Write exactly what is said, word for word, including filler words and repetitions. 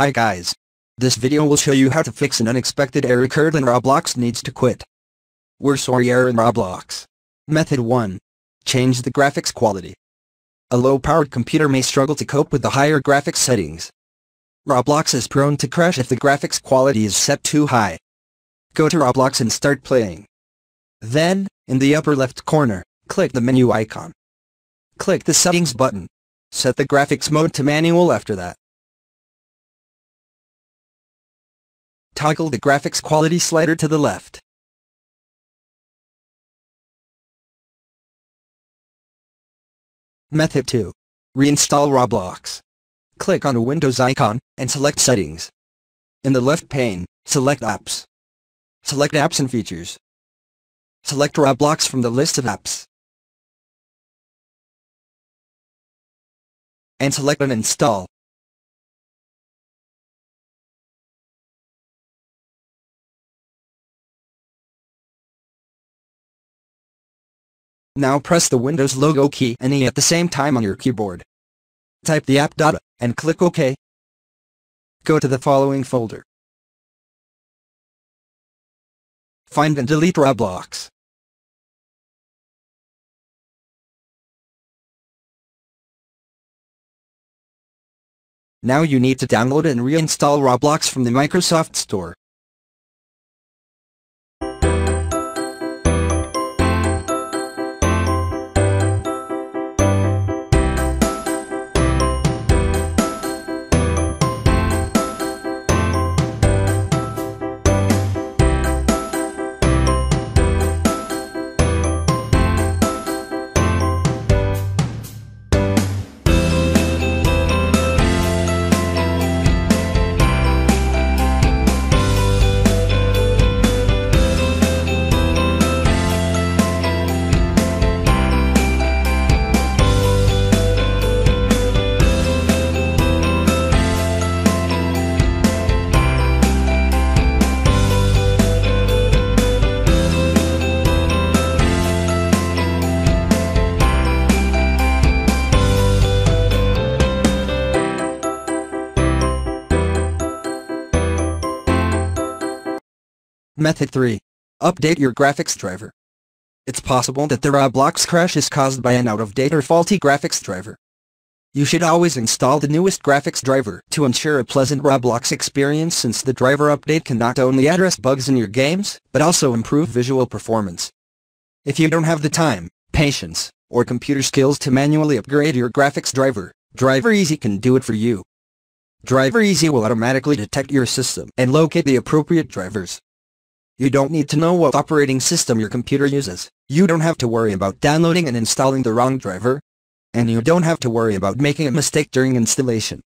Hi guys. This video will show you how to fix an unexpected error occurred when Roblox needs to quit. We're sorry error in Roblox. Method one. Change the graphics quality. A low-powered computer may struggle to cope with the higher graphics settings. Roblox is prone to crash if the graphics quality is set too high. Go to Roblox and start playing. Then, in the upper left corner, click the menu icon. Click the settings button. Set the graphics mode to manual after that. Toggle the graphics quality slider to the left. Method two. Reinstall Roblox. Click on a Windows icon, and select Settings. In the left pane, select Apps. Select Apps and Features. Select Roblox from the list of apps. And select Uninstall. Now press the Windows logo key and E at the same time on your keyboard. Type the app data, and click OK. Go to the following folder. Find and delete Roblox. Now you need to download and reinstall Roblox from the Microsoft Store. Method three. Update your graphics driver. It's possible that the Roblox crash is caused by an out-of-date or faulty graphics driver. You should always install the newest graphics driver to ensure a pleasant Roblox experience, since the driver update can not only address bugs in your games, but also improve visual performance. If you don't have the time, patience, or computer skills to manually upgrade your graphics driver, DriverEasy can do it for you. DriverEasy will automatically detect your system and locate the appropriate drivers. You don't need to know what operating system your computer uses, you don't have to worry about downloading and installing the wrong driver, and you don't have to worry about making a mistake during installation.